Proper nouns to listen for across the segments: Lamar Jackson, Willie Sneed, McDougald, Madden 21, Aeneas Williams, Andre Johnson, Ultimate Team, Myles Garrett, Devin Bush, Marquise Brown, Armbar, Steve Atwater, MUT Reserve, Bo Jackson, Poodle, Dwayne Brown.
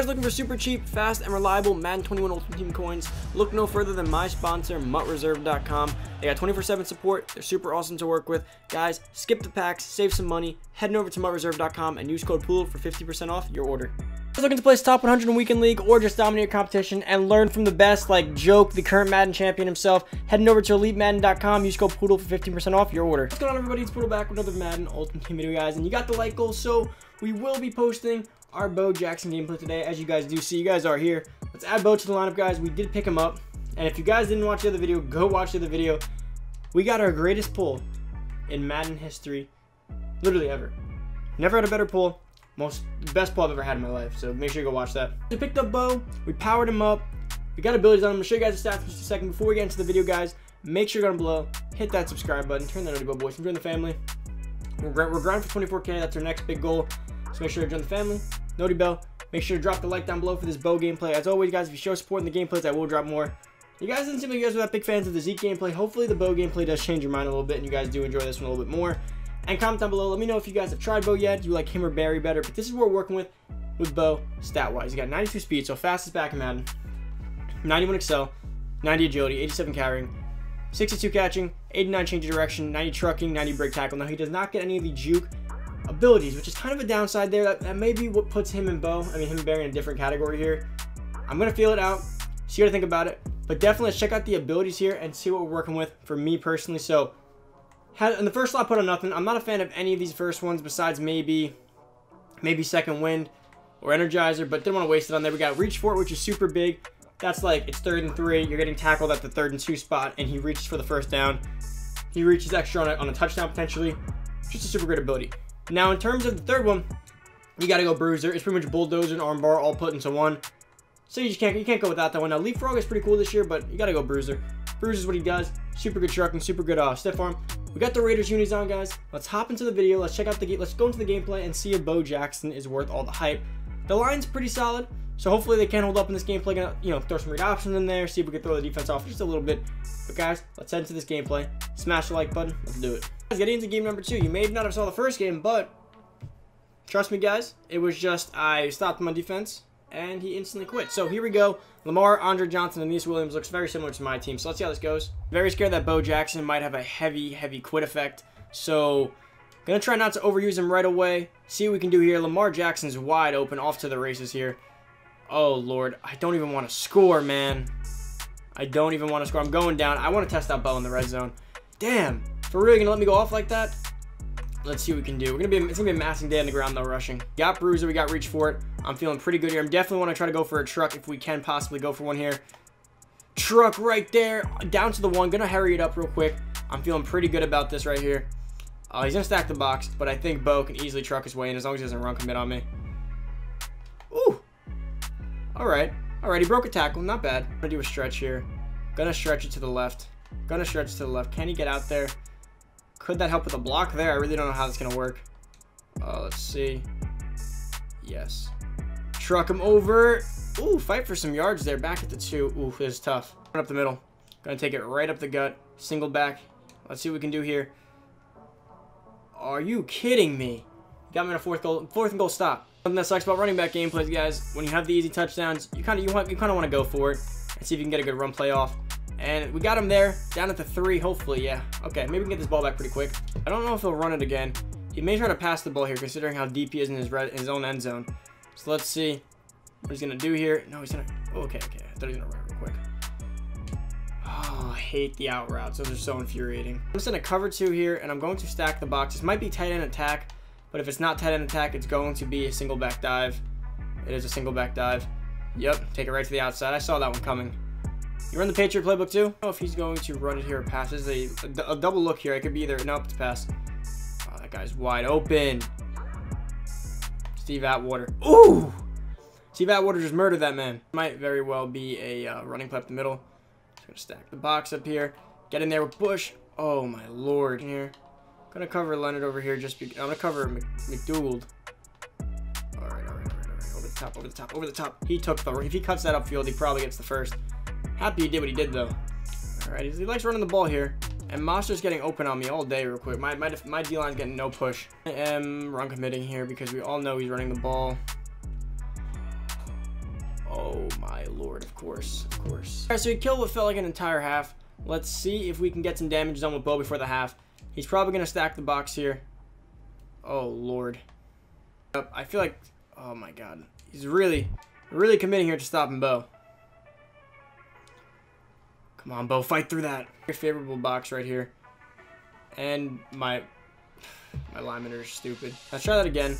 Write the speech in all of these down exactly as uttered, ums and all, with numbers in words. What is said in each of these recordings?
If you're looking for super cheap, fast, and reliable Madden twenty-one Ultimate Team coins, look no further than my sponsor, Mutt Reserve dot com. They got twenty-four seven support. They're super awesome to work with. Guys, skip the packs, save some money, heading over to Mutt Reserve dot com and use code Poodle for fifty percent off your order. If you're looking to place top one hundred in Weekend League or just dominate your competition and learn from the best like Joke, the current Madden champion himself, heading over to Elite Madden dot com, use code Poodle for fifteen percent off your order. What's going on, everybody? It's Poodle back with another Madden Ultimate Team video, guys, and you got the like goal, so we will be posting our Bo Jackson gameplay today, as you guys do see. You guys are here. Let's add Bo to the lineup, guys. We did pick him up, and if you guys didn't watch the other video, go watch the other video. We got our greatest pull in Madden history, literally ever. Never had a better pull, most best pull I've ever had in my life. So make sure you go watch that. We picked up Bo. We powered him up. We got abilities on him. I'm gonna show you guys the stats in just a second. Before we get into the video, guys, make sure you're gonna below, hit that subscribe button, turn that on to Bo boys, and join the family. We're we're grinding for twenty-four K. That's our next big goal. So make sure to join the family. Noti bell. Make sure to drop the like down below for this Bo gameplay. As always, guys, if you show support in the gameplays, I will drop more. You guys didn't seem like you guys were that big fans of the Zeke gameplay. Hopefully the Bo gameplay does change your mind a little bit and you guys do enjoy this one a little bit more. And comment down below. Let me know if you guys have tried Bo yet. Do you like him or Barry better? But this is what we're working with with Bo stat-wise. He got ninety-two speed, so fastest back in Madden. ninety-one Excel, ninety agility, eighty-seven carrying, sixty-two catching, eighty-nine change of direction, ninety trucking, ninety break tackle. Now, he does not get any of the juke abilities, which is kind of a downside there. That, that may be what puts him and Bo, I mean him and Barry, in a different category here. I'm gonna feel it out, see what I think about it, but definitely let's check out the abilities here and see what we're working with for me personally. So, had, in the first slot, put on nothing. I'm not a fan of any of these first ones besides maybe, maybe Second Wind or Energizer, but didn't want to waste it on there. We got Reach For It, which is super big. That's like, it's third and three. You're getting tackled at the third and two spot, and he reaches for the first down. He reaches extra on a, on a touchdown potentially. Just a super great ability. Now, in terms of the third one, you got to go Bruiser. It's pretty much Bulldozer and Armbar all put into one. So you just can't you can't go without that one. Now, Leapfrog is pretty cool this year, but you got to go Bruiser. Bruiser is what he does. Super good trucking, super good uh, stiff arm. We got the Raiders unis on, guys. Let's hop into the video. Let's check out the game. Let's go into the gameplay and see if Bo Jackson is worth all the hype. The line's pretty solid, so hopefully they can hold up in this gameplay. Gonna, you know, throw some read options in there. See if we can throw the defense off just a little bit. But guys, let's head into this gameplay. Smash the like button. Let's do it. Getting into game number two. You may not have saw the first game, but trust me, guys, it was just I stopped him on defense and he instantly quit. So here we go. Lamar, Andre Johnson, and Aeneas Williams looks very similar to my team. So let's see how this goes. Very scared that Bo Jackson might have a heavy, heavy quit effect. So gonna try not to overuse him right away. See what we can do here. Lamar Jackson's wide open, off to the races here. Oh Lord, I don't even want to score, man. I don't even want to score. I'm going down. I want to test out Bo in the red zone. Damn. If we're really gonna let me go off like that, let's see what we can do. We're gonna be it's gonna be a massing day on the ground though, rushing. We got Bruiser, we got Reach For It. I'm feeling pretty good here. I'm definitely want to try to go for a truck if we can possibly go for one here. Truck right there, down to the one. Gonna hurry it up real quick. I'm feeling pretty good about this right here. Uh, he's gonna stack the box, but I think Bo can easily truck his way in as long as he doesn't run commit on me. Ooh. All right, all right. He broke a tackle, not bad. I'm gonna do a stretch here. Gonna stretch it to the left. Gonna stretch it to the left. Can he get out there? Could that help with a block there? I really don't know how that's gonna work. Uh, let's see. Yes. Truck him over. Ooh, fight for some yards there. Back at the two. Ooh, this is tough. Run up the middle. Gonna take it right up the gut. Single back. Let's see what we can do here. Are you kidding me? Got me in a fourth goal. Fourth and goal stop. Something that sucks about running back gameplays, guys. When you have the easy touchdowns, you kind of you want you kind of want to go for it and see if you can get a good run play off. And we got him there, down at the three, hopefully, yeah. Okay, maybe we can get this ball back pretty quick. I don't know if he'll run it again. He may try to pass the ball here, considering how deep he is in his, red, in his own end zone. So let's see what he's gonna do here. No, he's gonna, oh, okay, okay, I thought he was gonna run it real quick. Oh, I hate the out routes, those are so infuriating. I'm just gonna cover two here, and I'm going to stack the box. This might be tight end attack, but if it's not tight end attack, it's going to be a single back dive. It is a single back dive. Yep, take it right to the outside. I saw that one coming. You run the Patriot playbook too. I don't know if he's going to run it here or pass. This is a, a, a double look here. It could be either. No, it's pass. Oh, that guy's wide open. Steve Atwater. Ooh! Steve Atwater just murdered that man. Might very well be a uh, running play up the middle. Just gonna stack the box up here. Get in there with Bush. Oh my Lord. Here. Gonna cover Leonard over here. Just be, I'm gonna cover Mc, McDougald. All right, all right, all right, all right. Over the top, over the top, over the top. He took the. If he cuts that upfield, he probably gets the first. Happy he did what he did, though. All right, he likes running the ball here. And Monster's getting open on me all day real quick. My, my, my D-line's getting no push. I am run committing here because we all know he's running the ball. Oh my lord, of course, of course. All right, so he killed what felt like an entire half. Let's see if we can get some damage done with Bo before the half. He's probably going to stack the box here. Oh lord. I feel like, oh my god. He's really, really committing here to stopping Bo. Come on, Bo, fight through that. Very favorable box right here. And my, my linemen are stupid. Let's try that again.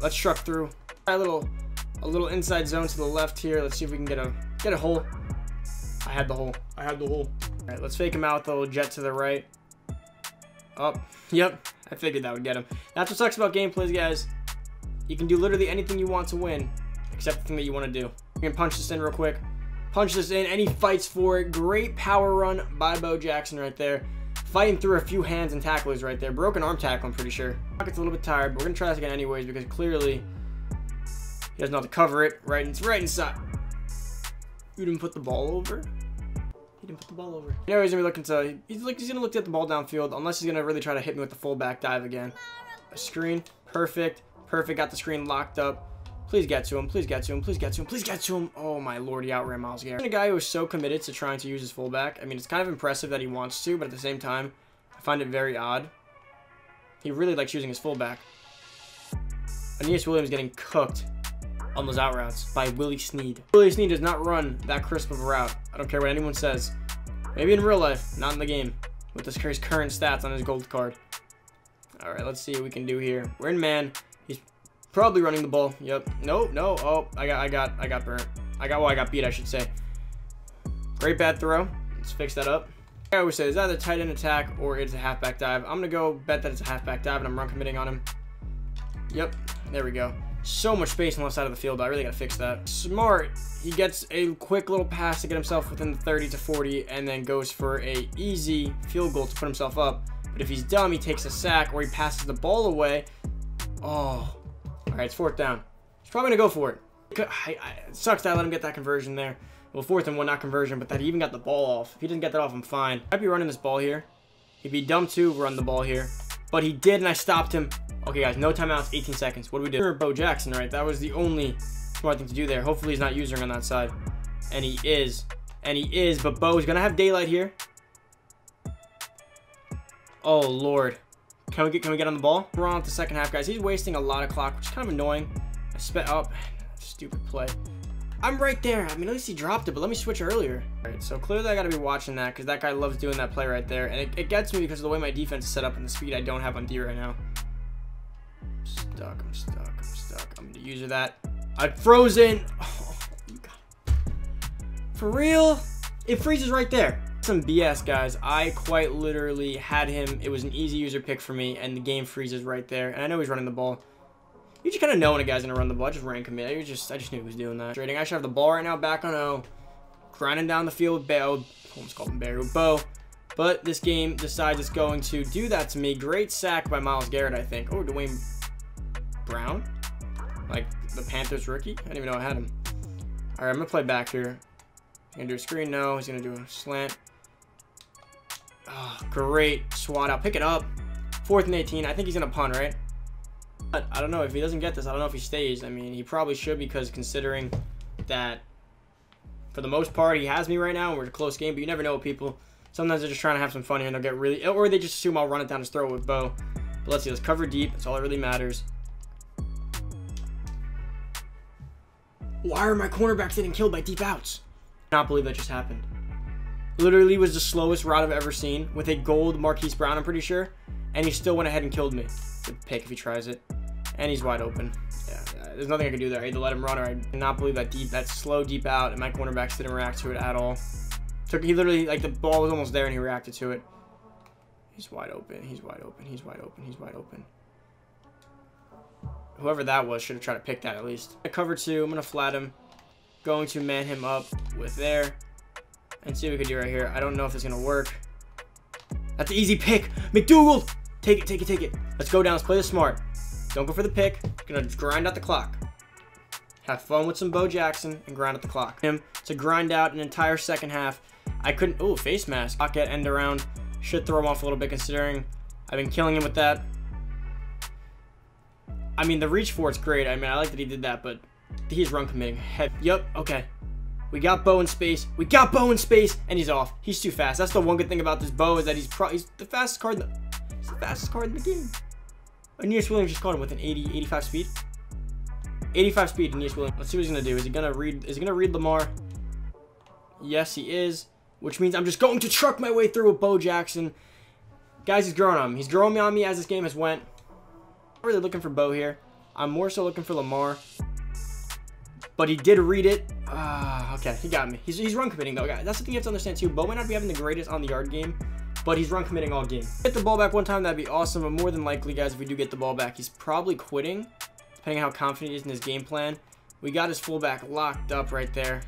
Let's truck through. Try a little, a little inside zone to the left here. Let's see if we can get a, get a hole. I had the hole. I had the hole. All right, let's fake him out with the little jet to the right. Up. Yep. I figured that would get him. That's what sucks about gameplays, guys. You can do literally anything you want to win, except the thing that you want to do. You can punch this in real quick. Punch this in, and he fights for it. Great power run by Bo Jackson right there. Fighting through a few hands and tacklers right there. Broken arm tackle, I'm pretty sure. Pocket's a little bit tired, but we're gonna try this again anyways because clearly he doesn't know how to cover it. Right, it's right inside. You didn't put the ball over? He didn't put the ball over. Anyways, he's gonna be looking to, he's, look, he's gonna look at the ball downfield unless he's gonna really try to hit me with the fullback dive again. A screen, perfect, perfect. Got the screen locked up. Please get to him, please get to him, please get to him, please get to him. Oh my lord, he outran Myles Garrett. A guy who is so committed to trying to use his fullback. I mean, it's kind of impressive that he wants to, but at the same time, I find it very odd. He really likes using his fullback. Aeneas Williams getting cooked on those out routes by Willie Sneed. Willie Sneed does not run that crisp of a route. I don't care what anyone says. Maybe in real life, not in the game, with his current stats on his gold card. All right, let's see what we can do here. We're in man. He's probably running the ball. Yep. No, no. Oh, I got, I got, I got burnt. I got, well, I got beat, I should say. Great bad throw. Let's fix that up. I always say it's either a tight end attack or it's a halfback dive. I'm gonna go bet that it's a halfback dive, and I'm run committing on him. Yep. There we go. So much space on the left side of the field. I really gotta fix that. Smart. He gets a quick little pass to get himself within the thirty to forty, and then goes for a easy field goal to put himself up. But if he's dumb, he takes a sack or he passes the ball away. Oh. All right, it's fourth down. He's probably going to go for it. I, I, it sucks that I let him get that conversion there. Well, fourth and one, not conversion, but that he even got the ball off. If he didn't get that off, I'm fine. I'd be running this ball here. He'd be dumb to run the ball here. But he did, and I stopped him. Okay, guys, no timeouts, eighteen seconds. What do we do? Bo Jackson, right? That was the only smart thing to do there. Hopefully, he's not using on that side. And he is. And he is, but Bo's going to have daylight here. Oh, Lord. Can we get can we get on the ball? We're on with the second half, guys. He's wasting a lot of clock, which is kind of annoying. I sped up. Stupid play. I'm right there. I mean, at least he dropped it, but let me switch earlier. All right, so clearly I got to be watching that because that guy loves doing that play right there. And it, it gets me because of the way my defense is set up and the speed I don't have on D right now. I'm stuck. I'm stuck. I'm stuck. I'm the user that. I'm frozen. Oh, you got it. For real? It freezes right there. Some B S, guys. I quite literally had him. It was an easy user pick for me, and the game freezes right there. And I know he's running the ball. You just kind of know when a guy's gonna run the ball. I just ran commit. I just, I just knew he was doing that. Trading. I should have the ball right now. Back on O, grinding down the field. Bo, almost called him Barry with Bo, but this game decides it's going to do that to me. Great sack by Myles Garrett, I think. Oh, Dwayne Brown, like the Panthers rookie. I didn't even know I had him. All right, I'm gonna play back here. I'm gonna do a screen. No, he's gonna do a slant. Oh, great swat out. Pick it up. Fourth and eighteen. I think he's going to punt, right? But I don't know. If he doesn't get this, I don't know if he stays. I mean, he probably should because considering that for the most part, he has me right now. And we're in a close game, but you never know with people. Sometimes they're just trying to have some fun here and they'll get really... Or they just assume I'll run it down his throat with Bo. But let's see. Let's cover deep. That's all that really matters. Why are my cornerbacks getting killed by deep outs? I cannot believe that just happened. Literally was the slowest route I've ever seen with a gold Marquise Brown, I'm pretty sure. And he still went ahead and killed me. Good pick if he tries it. And he's wide open. Yeah, yeah, there's nothing I can do there. I had to let him run, or I cannot believe that deep, that slow deep out, and my cornerbacks didn't react to it at all. Took he literally, like, the ball was almost there and he reacted to it. He's wide open. He's wide open. He's wide open. He's wide open. Whoever that was should have tried to pick that at least. I cover two. I'm going to flat him. Going to man him up with there. And see what we can do right here. I don't know if it's going to work. That's an easy pick. McDougald! Take it, take it, take it. Let's go down. Let's play this smart. Don't go for the pick. Going to grind out the clock. Have fun with some Bo Jackson and grind out the clock. Him to grind out an entire second half. I couldn't... Ooh, face mask. Pocket end around. Should throw him off a little bit considering I've been killing him with that. I mean, the reach for it's great. I mean, I like that he did that, but He's run committing heavy. Yep, okay. We got Bo in space. We got Bo in space, and he's off. He's too fast. That's the one good thing about this Bo is that he's pro he's the fastest card in the, he's the fastest card in the game. Aeneas Williams just caught him with an eighty, eighty-five speed. eighty-five speed, Aeneas Williams. Let's see what he's gonna do. Is he gonna read, is he gonna read Lamar? Yes, he is. Which means I'm just going to truck my way through with Bo Jackson. Guys, he's growing on me. He's growing on me as this game has went. I'm really looking for Bo here. I'm more so looking for Lamar. But he did read it. Uh, okay, he got me. He's, he's run committing, though, guys. That's the thing you have to understand, too. Bo might not be having the greatest on-the-yard game, but he's run committing all game. Get the ball back one time, that'd be awesome. But more than likely, guys, if we do get the ball back, he's probably quitting, depending on how confident he is in his game plan. We got his fullback locked up right there.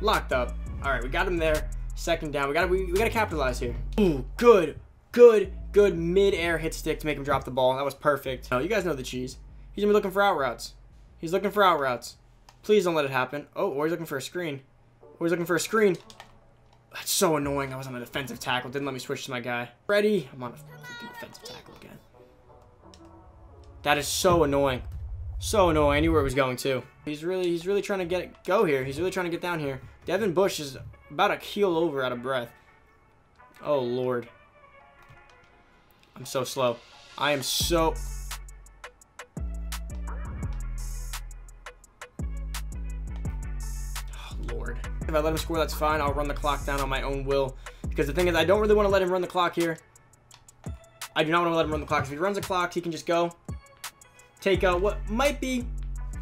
Locked up. All right, we got him there. Second down. We got we, we got to capitalize here. Ooh, good, good, good mid-air hit stick to make him drop the ball. That was perfect. Oh, you guys know the cheese. He's going to be looking for out routes. He's looking for out routes. Please don't let it happen. Oh, or he's looking for a screen. Or he's looking for a screen. That's so annoying. I was on a defensive tackle. Didn't let me switch to my guy. Ready? I'm on a defensive tackle again. That is so annoying. So annoying. I knew where it was going, too. He's really he's really trying to get it go here. He's really trying to get down here. Devin Bush is about to keel over out of breath. Oh, Lord. I'm so slow. I am so... If I let him score, that's fine. I'll run the clock down on my own will. Because the thing is, I don't really want to let him run the clock here. I do not want to let him run the clock. If he runs the clock, he can just go take out what might be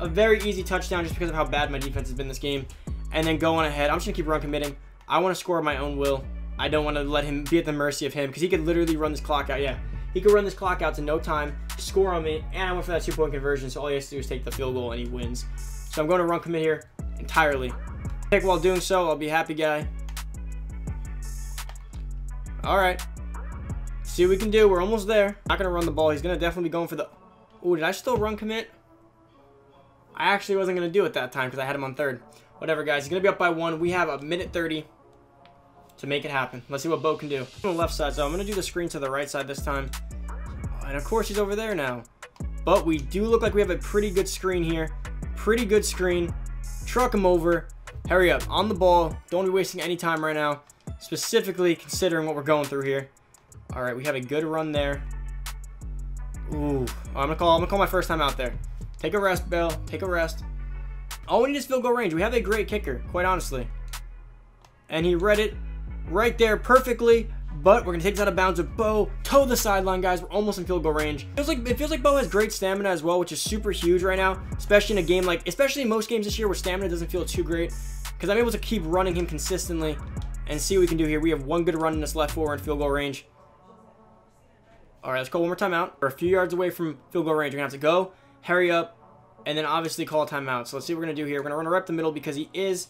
a very easy touchdown just because of how bad my defense has been this game. And then go on ahead. I'm just going to keep run committing. I want to score my own will. I don't want to let him be at the mercy of him because he could literally run this clock out. Yeah, he could run this clock out to no time, score on me, and I went for that two-point conversion. So all he has to do is take the field goal, and he wins. So I'm going to run commit here entirely. While doing so, I'll be happy guy. All right, see what we can do. We're almost there. Not gonna run the ball. He's gonna definitely be going for the... Oh, did I still run commit? I actually wasn't gonna do it that time because I had him on third. Whatever, guys. He's gonna be up by one. We have a minute thirty to make it happen. Let's see what Bo can do on the left side. So I'm gonna do the screen to the right side this time, and of course he's over there now. But we do look like we have a pretty good screen here. Pretty good screen. Truck him over. Hurry up. On the ball. Don't be wasting any time right now, specifically considering what we're going through here. All right, we have a good run there. Ooh. I'm going to call I'm gonna call my first time out there. Take a rest, Bell. Take a rest. All we need is field goal range. We have a great kicker, quite honestly. And he read it right there perfectly, but we're going to take this out of bounds with Bo. Toe the sideline, guys. We're almost in field goal range. It feels like, it feels like Bo has great stamina as well, which is super huge right now, especially in a game like, especially in most games this year where stamina doesn't feel too great. Because I'm able to keep running him consistently and see what we can do here. We have one good run in this left forward field goal range. All right, let's call one more timeout. We're a few yards away from field goal range. We're going to have to go, hurry up, and then obviously call a timeout. So let's see what we're going to do here. We're going to run a rep the middle because he is...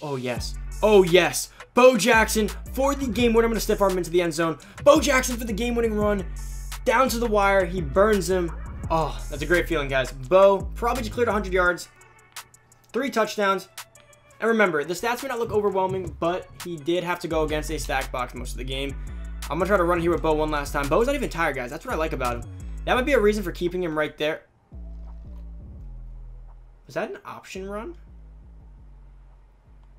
Oh, yes. Oh, yes. Bo Jackson for the game winner. I'm going to stiff arm into the end zone. Bo Jackson for the game-winning run. Down to the wire. He burns him. Oh, that's a great feeling, guys. Bo probably just cleared one hundred yards. Three touchdowns. And remember, the stats may not look overwhelming, but he did have to go against a stack box most of the game. I'm going to try to run here with Bo one last time. Bo's not even tired, guys. That's what I like about him. That might be a reason for keeping him right there. Was that an option run?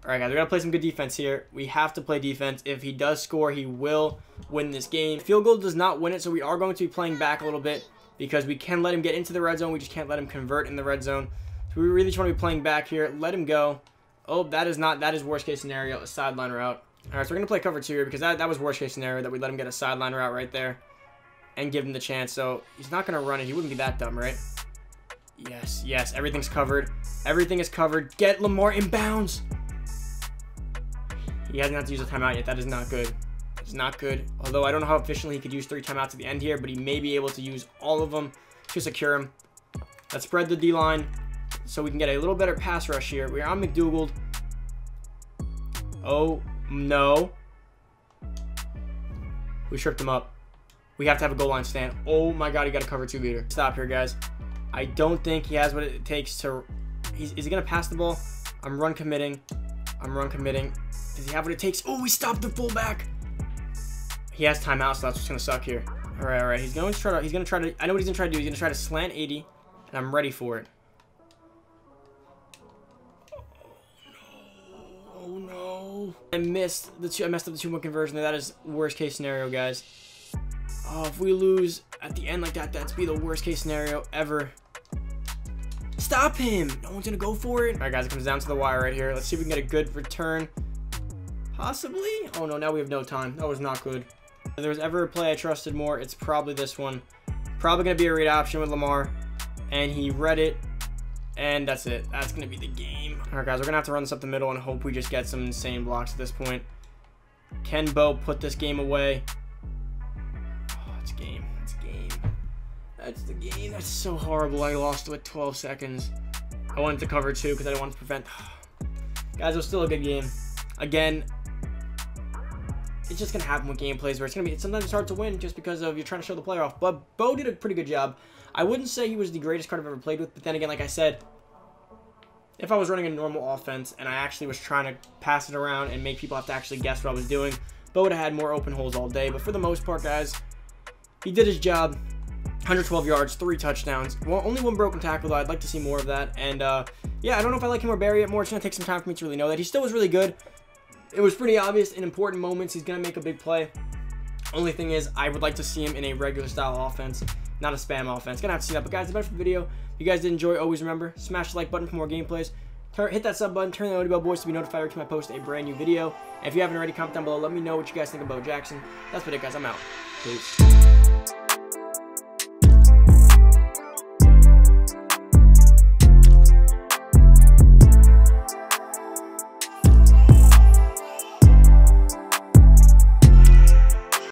All right, guys, we got to play some good defense here. We have to play defense. If he does score, he will win this game. Field goal does not win it, so we are going to be playing back a little bit because we can let him get into the red zone. We just can't let him convert in the red zone. So we really just want to be playing back here. Let him go. Oh, that is not, that is worst case scenario, a sideline route. All right, so we're going to play cover two here because that, that was worst case scenario that we let him get a sideline route right there and give him the chance. So he's not going to run it. He wouldn't be that dumb, right? Yes, yes, everything's covered. Everything is covered. Get Lamar in bounds. He hasn't had to use a timeout yet. That is not good. It's not good. Although I don't know how efficiently he could use three timeouts at the end here, but he may be able to use all of them to secure him. Let's spread the D-line. So we can get a little better pass rush here. We're on McDougald. Oh, no. We tripped him up. We have to have a goal line stand. Oh, my God. He got a cover two beater. Stop here, guys. I don't think he has what it takes to... He's, is he going to pass the ball? I'm run committing. I'm run committing. Does he have what it takes? Oh, we stopped the fullback. He has timeout, so that's what's going to suck here. All right, all right. He's going to try to... He's going to try to... I know what he's going to try to do. He's going to try to slant eighty, and I'm ready for it. Oh no. I missed the two, I messed up the two point conversion there. That is worst case scenario, guys. Oh, if we lose at the end like that, that'd be the worst case scenario ever. Stop him. No one's gonna go for it. All right, guys, it comes down to the wire right here. Let's see if we can get a good return. Possibly? Oh no, now we have no time. That was not good. If there was ever a play I trusted more, it's probably this one. Probably gonna be a read option with Lamar, and he read it, and that's it. That's gonna be the game. All right, guys, we're gonna have to run this up the middle and hope we just get some insane blocks at this point. Can Bo put this game away? Oh, it's game. It's game. That's the game. That's so horrible. I lost with twelve seconds. I wanted to cover two because I didn't want to prevent. Guys, it was still a good game. Again, it's just gonna happen with game plays where it's gonna be, it's sometimes it's hard to win just because of you're trying to show the player off. But Bo did a pretty good job. I wouldn't say he was the greatest card I've ever played with, but then again, like I said, if I was running a normal offense and I actually was trying to pass it around and make people have to actually guess what I was doing, Bo would have had more open holes all day. But for the most part, guys, he did his job. one hundred twelve yards, three touchdowns. Well, only one broken tackle, though. I'd like to see more of that. And uh, yeah, I don't know if I like him or Barry it more. It's gonna take some time for me to really know that. He still was really good. It was pretty obvious in important moments he's going to make a big play. Only thing is, I would like to see him in a regular style offense, not a spam offense. Going to have to see that. But guys, that's about it for the video. If you guys did enjoy, always remember, smash the like button for more gameplays. Turn, hit that sub button, turn the notification bell, boys, to be notified every time I post a brand new video. And if you haven't already, comment down below. Let me know what you guys think about Jackson. That's about it, guys. I'm out. Peace.